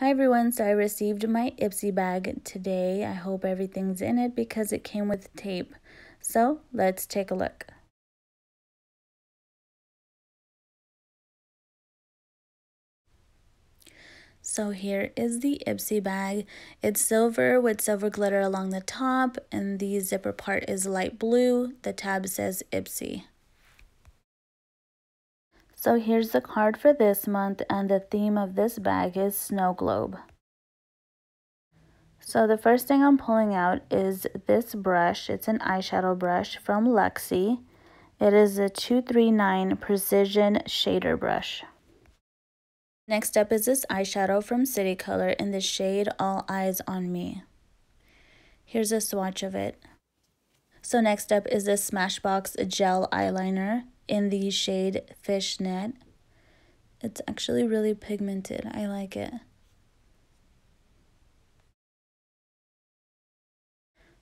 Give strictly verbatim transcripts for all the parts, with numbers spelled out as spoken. Hi everyone, so I received my Ipsy bag today. I hope everything's in it because it came with tape. So let's take a look. So here is the Ipsy bag. It's silver with silver glitter along the top, and the zipper part is light blue. The tab says Ipsy. So here's the card for this month, and the theme of this bag is snow globe. So the first thing I'm pulling out is this brush. It's an eyeshadow brush from Luxie. It is a two three nine Precision Shader Brush. Next up is this eyeshadow from City Color in the shade All Eyes on Me. Here's a swatch of it. So next up is this Smashbox Gel Eyeliner in the shade Fishnet. It's actually really pigmented. I like it.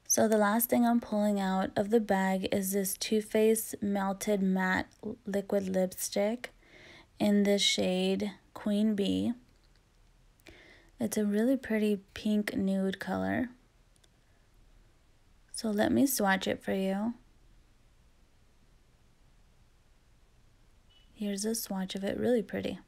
So the last thing I'm pulling out of the bag is this Too Faced Melted Matte Liquid Lipstick in the shade Queen Bee. It's a really pretty pink nude color. So let me swatch it for you. Here's a swatch of it, really pretty.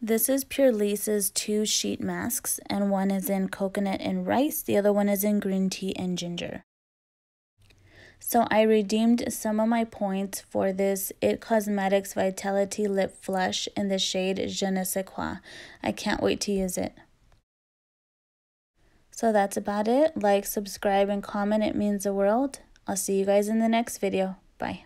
This is Pure Lisa's two sheet masks, and one is in coconut and rice, the other one is in green tea and ginger. So I redeemed some of my points for this It Cosmetics Vitality Lip Flush in the shade Je ne sais quoi. I can't wait to use it. So that's about it. Like, subscribe, and comment. It means the world. I'll see you guys in the next video. Bye.